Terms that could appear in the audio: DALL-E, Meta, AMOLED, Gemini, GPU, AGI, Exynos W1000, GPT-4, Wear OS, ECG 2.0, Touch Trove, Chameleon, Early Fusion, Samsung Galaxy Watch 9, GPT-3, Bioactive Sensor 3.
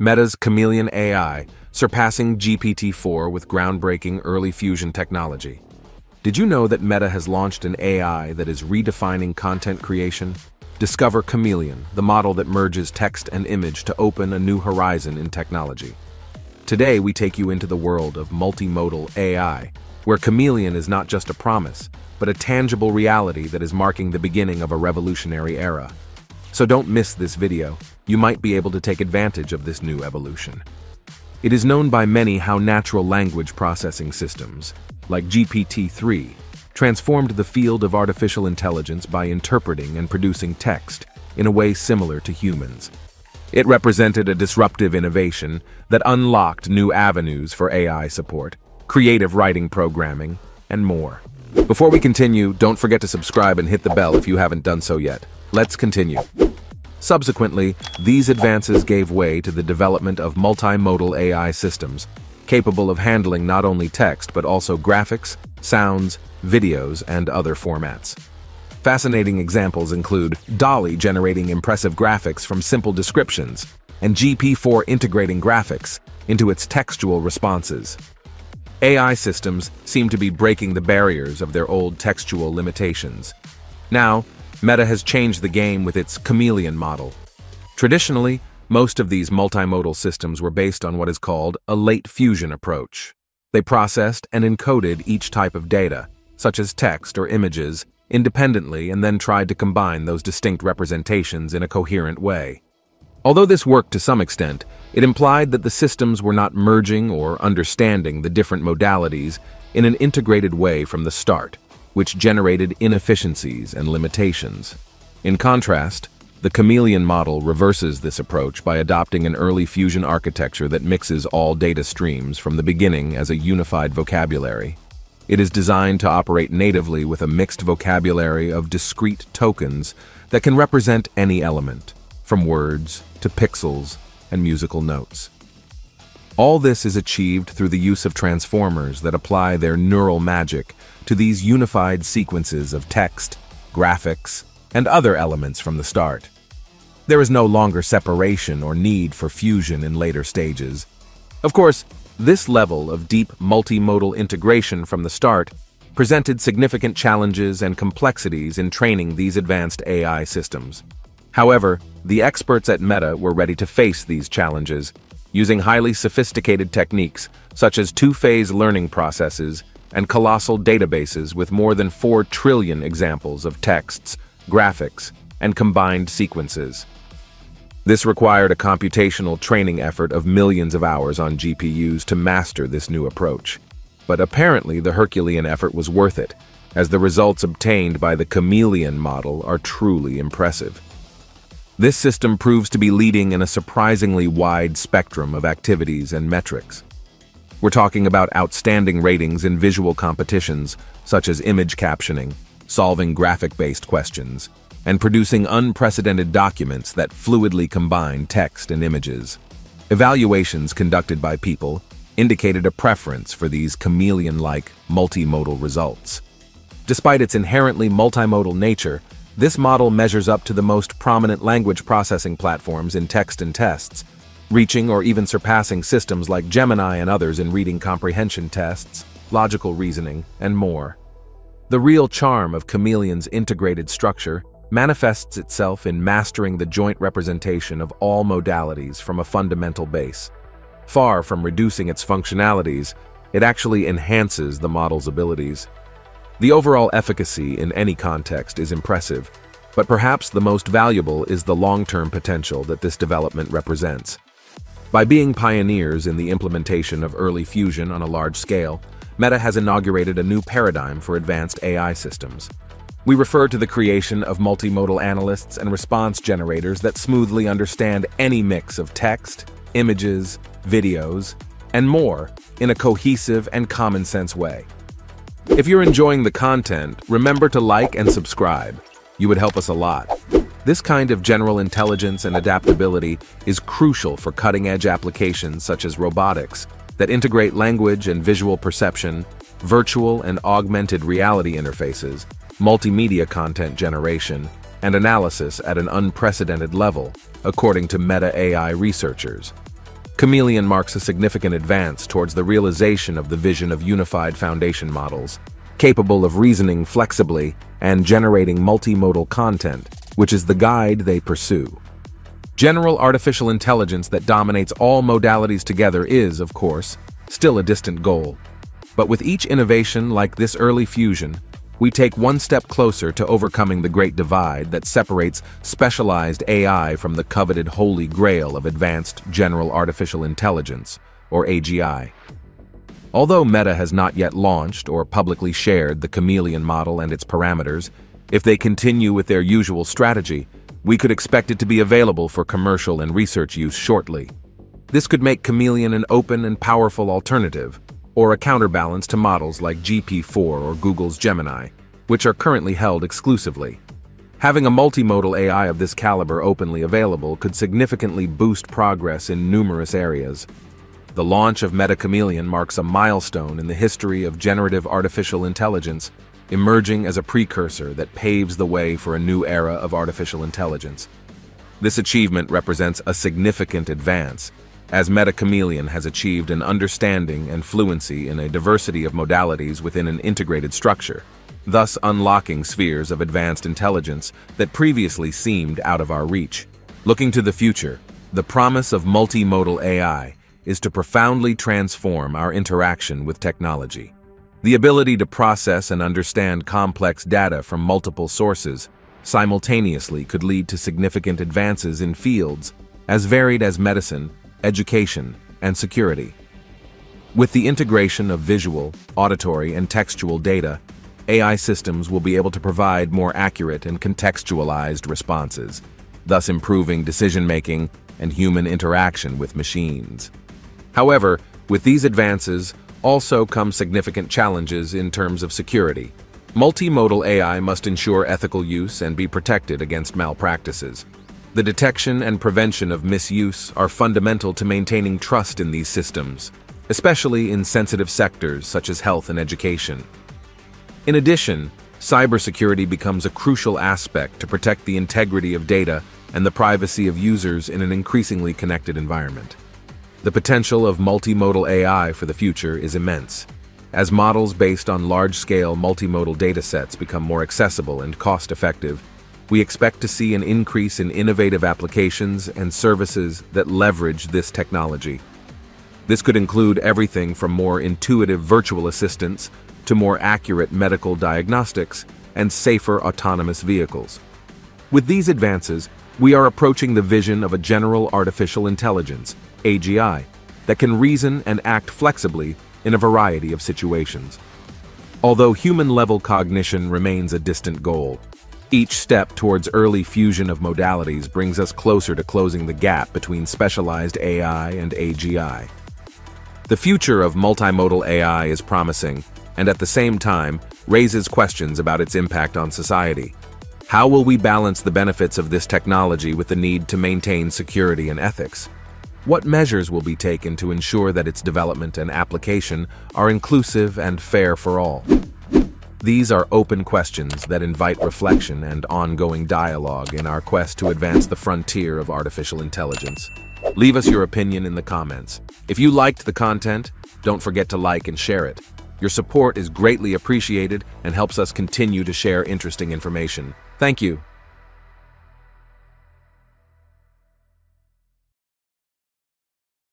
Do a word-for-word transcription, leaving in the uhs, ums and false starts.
Meta's Chameleon A I, surpassing G P T four with groundbreaking Early Fusion technology. Did you know that Meta has launched an A I that is redefining content creation? Discover Chameleon, the model that merges text and image to open a new horizon in technology. Today, we take you into the world of multimodal A I, where Chameleon is not just a promise, but a tangible reality that is marking the beginning of a revolutionary era. So don't miss this video. You might be able to take advantage of this new evolution. It is known by many how natural language processing systems, like G P T three, transformed the field of artificial intelligence by interpreting and producing text in a way similar to humans. It represented a disruptive innovation that unlocked new avenues for A I support, creative writing programming, and more. Before we continue, don't forget to subscribe and hit the bell if you haven't done so yet. Let's continue. Subsequently, these advances gave way to the development of multimodal A I systems, capable of handling not only text but also graphics, sounds, videos, and other formats. Fascinating examples include DALL-E generating impressive graphics from simple descriptions, and G P T four integrating graphics into its textual responses. A I systems seem to be breaking the barriers of their old textual limitations. Now, Meta has changed the game with its Chameleon model. Traditionally, most of these multimodal systems were based on what is called a late fusion approach. They processed and encoded each type of data, such as text or images, independently and then tried to combine those distinct representations in a coherent way. Although this worked to some extent, it implied that the systems were not merging or understanding the different modalities in an integrated way from the start, which generated inefficiencies and limitations. In contrast, the Chameleon model reverses this approach by adopting an early fusion architecture that mixes all data streams from the beginning as a unified vocabulary. It is designed to operate natively with a mixed vocabulary of discrete tokens that can represent any element, from words to pixels and musical notes. All this is achieved through the use of transformers that apply their neural magic to these unified sequences of text, graphics, and other elements from the start. There is no longer separation or need for fusion in later stages. Of course, this level of deep multimodal integration from the start presented significant challenges and complexities in training these advanced A I systems. However, the experts at Meta were ready to face these challenges, using highly sophisticated techniques such as two-phase learning processes and colossal databases with more than four trillion examples of texts, graphics, and combined sequences. This required a computational training effort of millions of hours on G P Us to master this new approach. But apparently the Herculean effort was worth it, as the results obtained by the Chameleon model are truly impressive. This system proves to be leading in a surprisingly wide spectrum of activities and metrics. We're talking about outstanding ratings in visual competitions, such as image captioning, solving graphic-based questions, and producing unprecedented documents that fluidly combine text and images. Evaluations conducted by people indicated a preference for these chameleon-like multimodal results. Despite its inherently multimodal nature, this model measures up to the most prominent language processing platforms in text and tests, reaching or even surpassing systems like Gemini and others in reading comprehension tests, logical reasoning, and more. The real charm of Chameleon's integrated structure manifests itself in mastering the joint representation of all modalities from a fundamental base. Far from reducing its functionalities, it actually enhances the model's abilities. The overall efficacy in any context is impressive, but perhaps the most valuable is the long-term potential that this development represents. By being pioneers in the implementation of early fusion on a large scale, Meta has inaugurated a new paradigm for advanced A I systems. We refer to the creation of multimodal analysts and response generators that smoothly understand any mix of text, images, videos, and more in a cohesive and common-sense way. If you're enjoying the content, remember to like and subscribe. You would help us a lot. This kind of general intelligence and adaptability is crucial for cutting-edge applications such as robotics that integrate language and visual perception, virtual and augmented reality interfaces, multimedia content generation, and analysis at an unprecedented level, according to Meta A I researchers. Chameleon marks a significant advance towards the realization of the vision of unified foundation models, capable of reasoning flexibly and generating multimodal content, which is the guide they pursue. General artificial intelligence that dominates all modalities together is, of course, still a distant goal. But with each innovation like this early fusion, we take one step closer to overcoming the great divide that separates specialized A I from the coveted holy grail of advanced general artificial intelligence, or A G I. Although Meta has not yet launched or publicly shared the Chameleon model and its parameters, if they continue with their usual strategy, we could expect it to be available for commercial and research use shortly. This could make Chameleon an open and powerful alternative, or a counterbalance to models like G P T four or Google's Gemini, which are currently held exclusively. Having a multimodal A I of this caliber openly available could significantly boost progress in numerous areas. The launch of Meta Chameleon marks a milestone in the history of generative artificial intelligence, emerging as a precursor that paves the way for a new era of artificial intelligence. This achievement represents a significant advance, as Meta Chameleon has achieved an understanding and fluency in a diversity of modalities within an integrated structure, thus unlocking spheres of advanced intelligence that previously seemed out of our reach. Looking to the future, the promise of multimodal A I is to profoundly transform our interaction with technology. The ability to process and understand complex data from multiple sources simultaneously could lead to significant advances in fields as varied as medicine, education, and security. With the integration of visual, auditory, and textual data, A I systems will be able to provide more accurate and contextualized responses, thus improving decision-making and human interaction with machines. However, with these advances also come significant challenges in terms of security. Multimodal A I must ensure ethical use and be protected against malpractices. The detection and prevention of misuse are fundamental to maintaining trust in these systems, especially in sensitive sectors such as health and education. In addition, cybersecurity becomes a crucial aspect to protect the integrity of data and the privacy of users in an increasingly connected environment. The potential of multimodal A I for the future is immense, as models based on large-scale multimodal datasets become more accessible and cost-effective. We expect to see an increase in innovative applications and services that leverage this technology. This could include everything from more intuitive virtual assistants to more accurate medical diagnostics and safer autonomous vehicles. With these advances, we are approaching the vision of a general artificial intelligence, A G I, that can reason and act flexibly in a variety of situations. Although human-level cognition remains a distant goal, each step towards early fusion of modalities brings us closer to closing the gap between specialized A I and A G I. The future of multimodal A I is promising, and at the same time, raises questions about its impact on society. How will we balance the benefits of this technology with the need to maintain security and ethics? What measures will be taken to ensure that its development and application are inclusive and fair for all? These are open questions that invite reflection and ongoing dialogue in our quest to advance the frontier of artificial intelligence. Leave us your opinion in the comments. If you liked the content, don't forget to like and share it. Your support is greatly appreciated and helps us continue to share interesting information. Thank you.